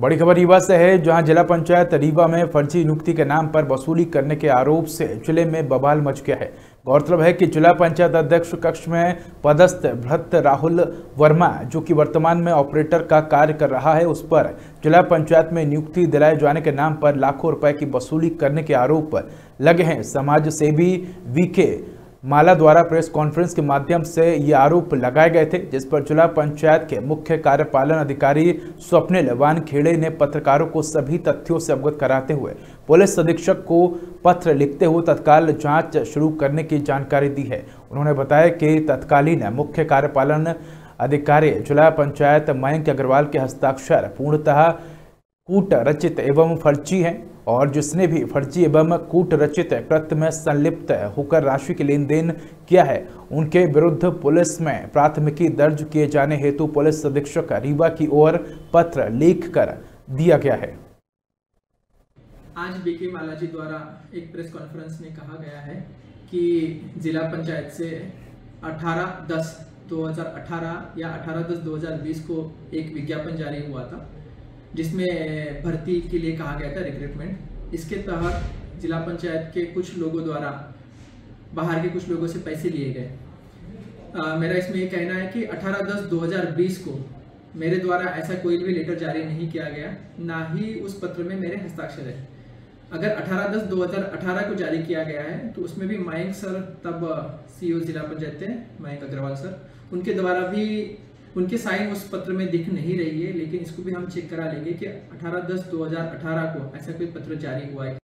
बड़ी खबर रीवा से है, जहां जिला पंचायत रीवा में फर्जी नियुक्ति के नाम पर वसूली करने के आरोप से जिले में बवाल मच गया है। गौरतलब है कि जिला पंचायत अध्यक्ष कक्ष में पदस्थ भ्रत राहुल वर्मा, जो कि वर्तमान में ऑपरेटर का कार्य कर रहा है, उस पर जिला पंचायत में नियुक्ति दिलाए जाने के नाम पर लाखों रुपए की वसूली करने के आरोप लगे हैं। समाज सेवी वीके माला द्वारा प्रेस कॉन्फ्रेंस के माध्यम से ये आरोप लगाए गए थे, जिस पर जिला पंचायत के मुख्य कार्यपालन अधिकारी स्वप्निल वानखेड़े ने पत्रकारों को सभी तथ्यों से अवगत कराते हुए पुलिस अधीक्षक को पत्र लिखते हुए तत्काल जांच शुरू करने की जानकारी दी है। उन्होंने बताया कि तत्कालीन मुख्य कार्यपालन अधिकारी जिला पंचायत मयंक अग्रवाल के हस्ताक्षर पूर्णतः कूट रचित एवं फर्जी हैं और जिसने भी फर्जी एवं कूट रचित कृत्य में संलिप्त होकर राशि के लेन देन किया है, उनके विरुद्ध पुलिस में प्राथमिकी दर्ज किए जाने हेतु पुलिस अधीक्षक रीवा की ओर पत्र लिखकर दिया गया है। आज वीके माला जी द्वारा एक प्रेस कॉन्फ्रेंस में कहा गया है कि जिला पंचायत से 18/10/2018 या 18/10/2020 को एक विज्ञापन जारी हुआ था, जिसमें भर्ती के लिए कहा गया था रिक्रूटमेंट। इसके तहत जिला पंचायत के कुछ लोगों द्वारा बाहर के कुछ लोगों से पैसे लिए गए। मेरा इसमें ये कहना है कि 18/10/2020 को मेरे द्वारा ऐसा कोई भी लेटर जारी नहीं किया गया, ना ही उस पत्र में मेरे हस्ताक्षर है। अगर 18/10/2018 को जारी किया गया है तो उसमें भी मयंक सर, तब CEO जिला पंचायत थे मयंक अग्रवाल सर, उनके द्वारा भी उनके साइन उस पत्र में दिख नहीं रही है, लेकिन इसको भी हम चेक करा लेंगे कि 18/10/2018 को ऐसा कोई पत्र जारी हुआ है।